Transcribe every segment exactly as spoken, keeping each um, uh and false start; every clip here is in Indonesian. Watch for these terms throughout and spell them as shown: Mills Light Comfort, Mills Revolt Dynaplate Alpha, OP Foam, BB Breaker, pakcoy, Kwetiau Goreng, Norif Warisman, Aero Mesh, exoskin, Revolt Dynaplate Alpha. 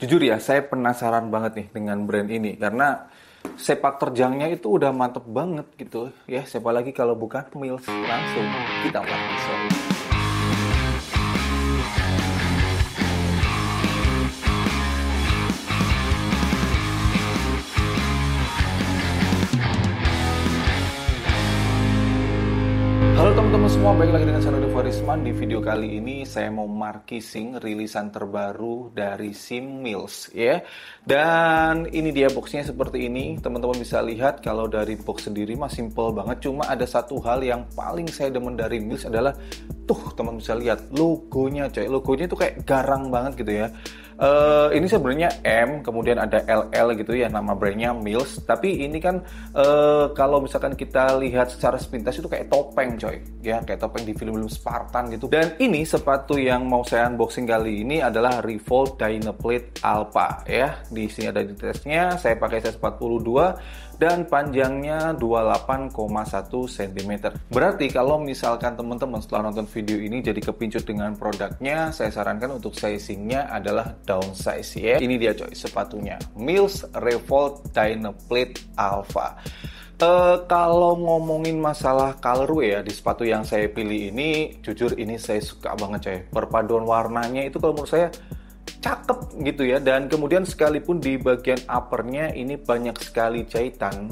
Jujur ya, saya penasaran banget nih dengan brand ini karena sepak terjangnya itu udah mantep banget gitu ya. Siapa lagi kalau bukan Mills. Langsung kita langsung. Halo teman-teman semua, balik lagi dengan saya Norif Warisman. Di video kali ini saya mau markising rilisan terbaru dari si Mills ya. Dan ini dia boxnya seperti ini. Teman-teman bisa lihat kalau dari box sendiri mah simple banget. Cuma ada satu hal yang paling saya demen dari Mills adalah tuh teman bisa lihat logonya coy. Logonya tuh kayak garang banget gitu ya. Uh, ini sebenarnya M, kemudian ada L L gitu ya, nama brandnya Mills. Tapi ini kan uh, kalau misalkan kita lihat secara sepintas itu kayak topeng coy, ya kayak topeng di film-film Spartan gitu. Dan ini sepatu yang mau saya unboxing kali ini adalah Revolt Dynaplate Alpha ya. Di sini ada detailsnya. Saya pakai size empat puluh dua dan panjangnya dua puluh delapan koma satu sentimeter. Berarti kalau misalkan teman-teman setelah nonton video ini jadi kepincut dengan produknya, saya sarankan untuk sizingnya adalah downsize ya. Ini dia coy sepatunya Mills Revolt Dynaplate Alpha. Uh, kalau ngomongin masalah colorway ya di sepatu yang saya pilih ini, jujur ini saya suka banget coy. Perpaduan warnanya itu kalau menurut saya cakep gitu ya. Dan kemudian sekalipun di bagian uppernya ini banyak sekali jahitan,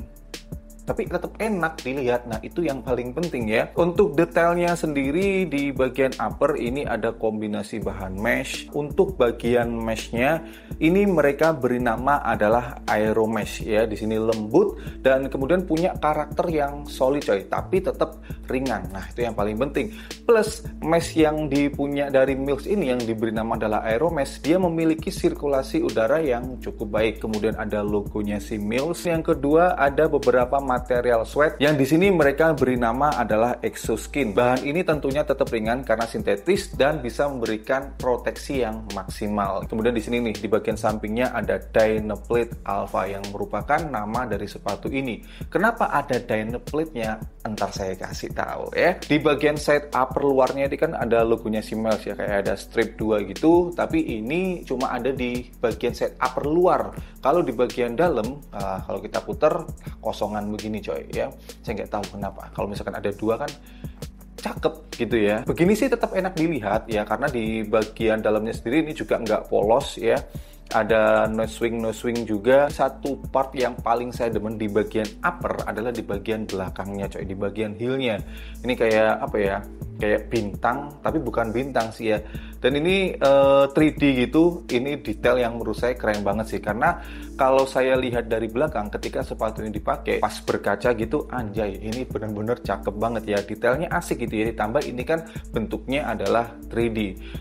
tapi tetap enak dilihat. Nah, itu yang paling penting ya. Untuk detailnya sendiri di bagian upper ini ada kombinasi bahan mesh. Untuk bagian meshnya ini mereka beri nama adalah Aero Mesh ya. Di sini lembut dan kemudian punya karakter yang solid coy, tapi tetap ringan. Nah, itu yang paling penting. Plus mesh yang dipunya dari Mills ini yang diberi nama adalah Aero Mesh, dia memiliki sirkulasi udara yang cukup baik. Kemudian ada logonya si Mills. Yang kedua ada beberapa material sweat yang di sini mereka beri nama adalah exoskin. Bahan ini tentunya tetap ringan karena sintetis dan bisa memberikan proteksi yang maksimal. Kemudian di sini nih di bagian sampingnya ada Dynaplate Alpha yang merupakan nama dari sepatu ini. Kenapa ada Dynaplate-nya? Entar saya kasih tahu ya. Di bagian side upper luarnya ini kan ada logonya si Mills ya, kayak ada strip dua gitu, tapi ini cuma ada di bagian side upper luar. Kalau di bagian dalam, nah, kalau kita putar kosongan begini ini coy ya, saya nggak tahu kenapa. Kalau misalkan ada dua kan cakep gitu ya. Begini sih tetap enak dilihat ya, karena di bagian dalamnya sendiri ini juga nggak polos ya. Ada nose swing nose swing juga. Satu part yang paling saya demen di bagian upper adalah di bagian belakangnya coy, di bagian heelnya. Ini kayak apa ya? Kayak bintang, tapi bukan bintang sih ya. Dan ini uh, tiga D gitu. Ini detail yang menurut saya keren banget sih. Karena kalau saya lihat dari belakang ketika sepatu ini dipakai pas berkaca gitu, anjay, ini benar-benar cakep banget ya. Detailnya asik gitu ya. Ditambah ini kan bentuknya adalah tiga D.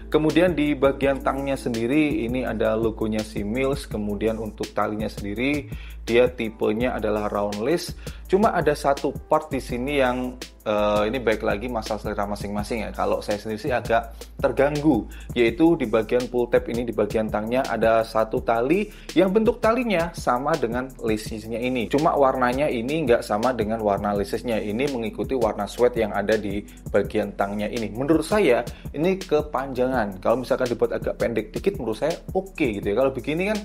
Kemudian di bagian tangnya sendiri ini ada logonya si Mills. Kemudian untuk talinya sendiri dia tipenya adalah roundless. Cuma ada satu part di sini yang Uh, ini baik lagi masalah selera masing-masing ya. Kalau saya sendiri sih agak terganggu, yaitu di bagian pull tab ini di bagian tangnya ada satu tali yang bentuk talinya sama dengan laces-nya ini. Cuma warnanya ini nggak sama dengan warna laces-nya. Ini mengikuti warna sweat yang ada di bagian tangnya ini. Menurut saya ini kepanjangan. Kalau misalkan dibuat agak pendek dikit menurut saya oke okay gitu ya. Kalau begini kan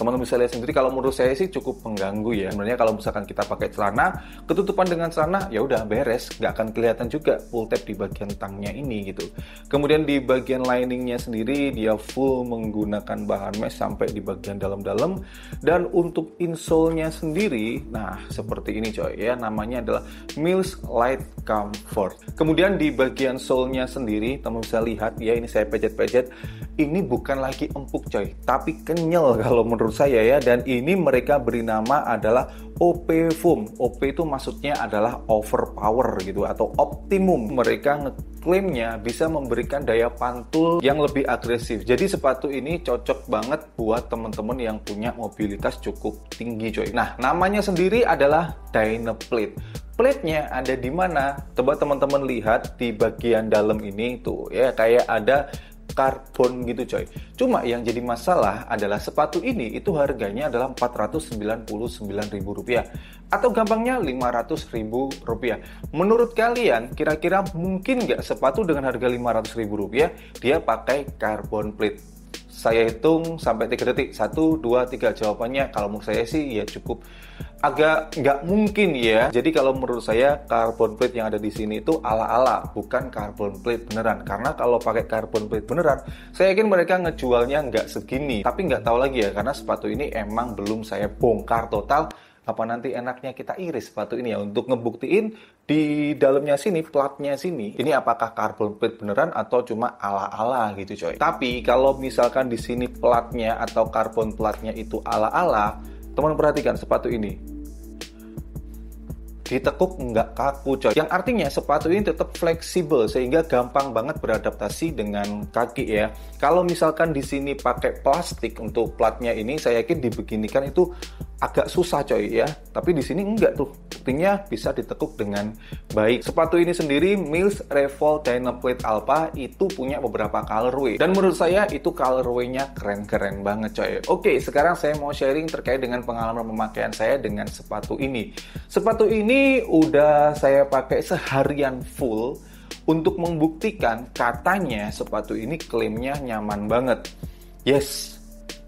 teman-teman bisa lihat sendiri, kalau menurut saya sih cukup mengganggu ya. Sebenarnya kalau misalkan kita pakai celana, ketutupan dengan celana, ya udah beres, nggak akan kelihatan juga pull tab di bagian tangnya ini gitu. Kemudian di bagian liningnya sendiri, dia full menggunakan bahan mesh sampai di bagian dalam-dalam. Dan untuk insole-nya sendiri, nah seperti ini coy ya, namanya adalah Mills Light Comfort. Kemudian di bagian sole-nya sendiri, teman-teman bisa lihat ya, ini saya pejet-pejet, ini bukan lagi empuk coy, tapi kenyal kalau menurut saya ya. Dan ini mereka beri nama adalah O P Foam. O P itu maksudnya adalah overpower gitu atau optimum. Mereka ngeklaimnya bisa memberikan daya pantul yang lebih agresif. Jadi sepatu ini cocok banget buat teman-teman yang punya mobilitas cukup tinggi coy. Nah, namanya sendiri adalah Dynaplate. Plate-nya ada di mana? Coba teman-teman lihat di bagian dalam ini tuh ya, kayak ada karbon gitu coy. Cuma yang jadi masalah adalah sepatu ini itu harganya adalah empat ratus sembilan puluh sembilan ribu rupiah atau gampangnya lima ratus ribu rupiah. Menurut kalian kira-kira mungkin nggak sepatu dengan harga lima ratus ribu rupiah dia pakai karbon plate? Saya hitung sampai tiga detik, satu, dua, tiga. Jawabannya kalau menurut saya sih ya cukup agak nggak mungkin ya. Jadi kalau menurut saya carbon plate yang ada di sini itu ala-ala, bukan carbon plate beneran. Karena kalau pakai carbon plate beneran, saya yakin mereka ngejualnya nggak segini. Tapi nggak tahu lagi ya, karena sepatu ini emang belum saya bongkar total. Apa nanti enaknya kita iris sepatu ini ya, untuk ngebuktiin di dalamnya sini, platnya sini, ini apakah carbon plate beneran atau cuma ala-ala gitu coy. Tapi kalau misalkan di sini platnya atau carbon platnya itu ala-ala, teman perhatikan sepatu ini ditekuk nggak kaku coy, yang artinya sepatu ini tetap fleksibel sehingga gampang banget beradaptasi dengan kaki ya. Kalau misalkan di sini pakai plastik untuk platnya ini, saya yakin dibeginikan itu agak susah coy ya, tapi di sini enggak tuh, buktinya bisa ditekuk dengan baik. Sepatu ini sendiri Mills Revolt Dynaplate Alpha itu punya beberapa colorway, dan menurut saya itu colorway-nya keren-keren banget coy. Oke, sekarang saya mau sharing terkait dengan pengalaman pemakaian saya dengan sepatu ini. Sepatu ini udah saya pakai seharian full untuk membuktikan katanya sepatu ini klaimnya nyaman banget. Yes,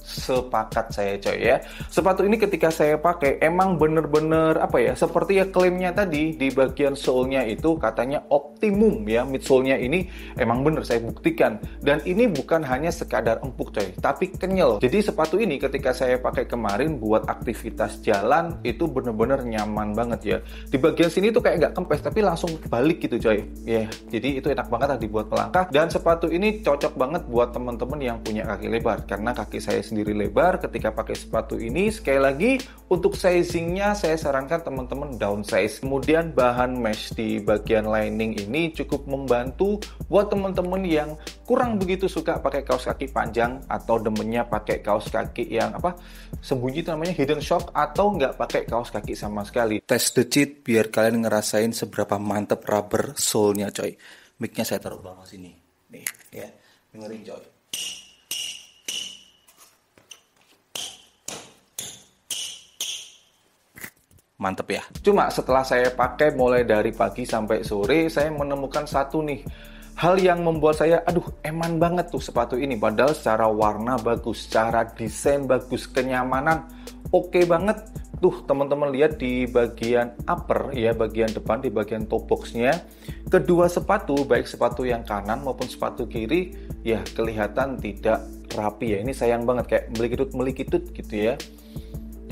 sepakat saya coy ya. Sepatu ini ketika saya pakai emang bener-bener apa ya, seperti ya klaimnya tadi di bagian sole-nya itu katanya optimum ya. Midsole-nya ini emang bener saya buktikan, dan ini bukan hanya sekadar empuk coy, tapi kenyal. Jadi sepatu ini ketika saya pakai kemarin buat aktivitas jalan itu bener-bener nyaman banget ya. Di bagian sini tuh kayak nggak kempes tapi langsung balik gitu coy ya, yeah. Jadi itu enak banget dibuat melangkah, dan sepatu ini cocok banget buat temen-temen yang punya kaki lebar, karena kaki saya sendiri lebar. Ketika pakai sepatu ini, sekali lagi untuk sizingnya saya sarankan teman-teman downsize. Kemudian bahan mesh di bagian lining ini cukup membantu buat teman-teman yang kurang begitu suka pakai kaos kaki panjang atau demennya pakai kaos kaki yang apa sembunyi itu namanya hidden shock, atau nggak pakai kaos kaki sama sekali. Test the cheat biar kalian ngerasain seberapa mantep rubber sole-nya coy. Mic-nya saya taruh bawah sini nih ya, dengerin coy. Mantep ya. Cuma setelah saya pakai mulai dari pagi sampai sore, saya menemukan satu nih hal yang membuat saya aduh eman banget tuh sepatu ini. Padahal secara warna bagus, secara desain bagus, kenyamanan oke banget. Tuh teman-teman lihat di bagian upper ya, bagian depan, di bagian toe box-nya, kedua sepatu baik sepatu yang kanan maupun sepatu kiri ya kelihatan tidak rapi ya. Ini sayang banget, kayak melikitut-melikitut gitu ya.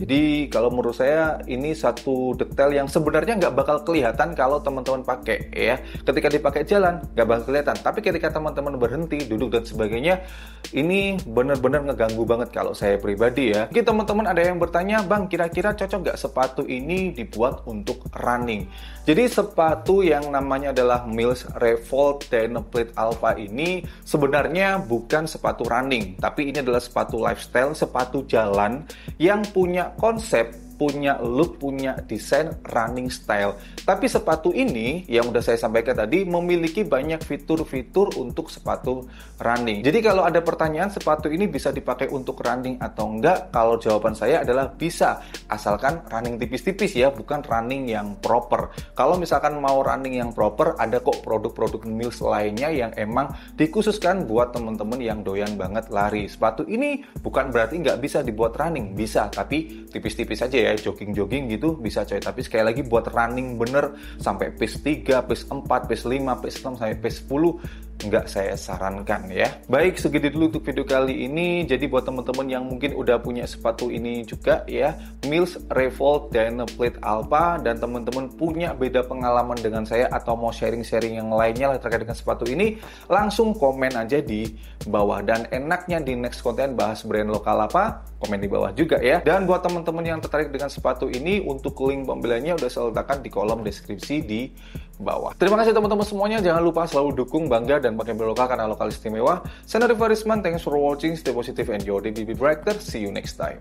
Jadi kalau menurut saya ini satu detail yang sebenarnya nggak bakal kelihatan kalau teman-teman pakai ya. Ketika dipakai jalan nggak bakal kelihatan, tapi ketika teman-teman berhenti, duduk dan sebagainya, ini benar-benar ngeganggu banget kalau saya pribadi ya. Mungkin teman-teman ada yang bertanya, bang kira-kira cocok nggak sepatu ini dibuat untuk running? Jadi sepatu yang namanya adalah Mills Revolt Dynaplate Alpha ini sebenarnya bukan sepatu running, tapi ini adalah sepatu lifestyle, sepatu jalan yang punya konsep, punya look, punya desain running style. Tapi sepatu ini yang udah saya sampaikan tadi memiliki banyak fitur-fitur untuk sepatu running. Jadi kalau ada pertanyaan sepatu ini bisa dipakai untuk running atau enggak, kalau jawaban saya adalah bisa, asalkan running tipis-tipis ya, bukan running yang proper. Kalau misalkan mau running yang proper, ada kok produk-produk Mills lainnya yang emang dikhususkan buat temen-temen yang doyan banget lari. Sepatu ini bukan berarti nggak bisa dibuat running, bisa, tapi tipis-tipis aja ya, jogging-jogging gitu bisa coy. Tapi sekali lagi buat running bener sampai pace tiga, pace empat, pace lima, pace enam, sampai pace sepuluh nggak saya sarankan ya. Baik, segitu dulu untuk video kali ini. Jadi buat teman-teman yang mungkin udah punya sepatu ini juga ya, Mills Revolt Dynaplate Alpha, dan teman-teman punya beda pengalaman dengan saya atau mau sharing-sharing yang lainnya terkait dengan sepatu ini, langsung komen aja di bawah. Dan enaknya di next konten bahas brand lokal apa, komen di bawah juga ya. Dan buat teman-teman yang tertarik dengan sepatu ini, untuk link pembeliannya udah saya letakkan di kolom deskripsi di bawah. Terima kasih teman-teman semuanya. Jangan lupa selalu dukung, bangga, dan pakai brand lokal karena lokal istimewa. Saya Norif Warisman, thanks for watching, stay positive and your B B Breaker. See you next time.